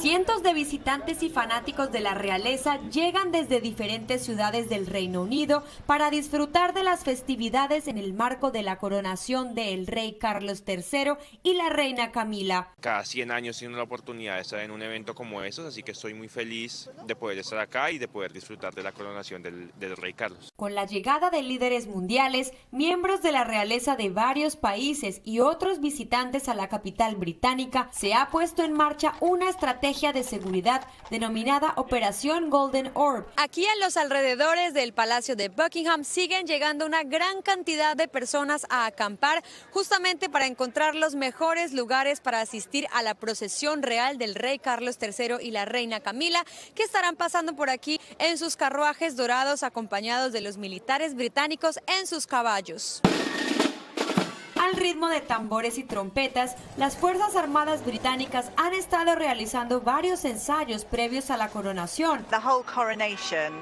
Cientos de visitantes y fanáticos de la realeza llegan desde diferentes ciudades del Reino Unido para disfrutar de las festividades en el marco de la coronación del rey Carlos III y la reina Camila. Cada 100 años tiene la oportunidad de estar en un evento como estos, así que estoy muy feliz de poder estar acá y de poder disfrutar de la coronación del rey Carlos. Con la llegada de líderes mundiales, miembros de la realeza de varios países y otros visitantes a la capital británica, se ha puesto en marcha una estrategia de seguridad denominada operación golden Orb. Aquí en los alrededores del Palacio de Buckingham siguen llegando una gran cantidad de personas a acampar justamente para encontrar los mejores lugares para asistir a la procesión real del rey Carlos III y la reina Camila, que estarán pasando por aquí en sus carruajes dorados acompañados de los militares británicos en sus caballos. Al ritmo de tambores y trompetas, las Fuerzas Armadas británicas han estado realizando varios ensayos previos a la coronación. The whole coronation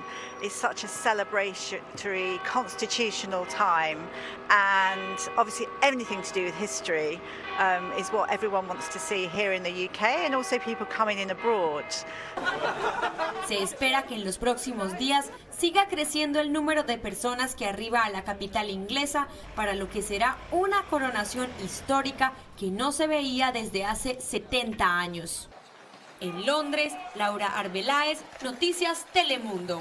is such a celebratory constitutional time, and obviously anything to do with history is what everyone wants to see here in the UK and also people coming in abroad. Se espera que en los próximos días siga creciendo el número de personas que arriba a la capital inglesa para lo que será una coronación histórica que no se veía desde hace 70 años. En Londres, Laura Arbeláez, Noticias Telemundo.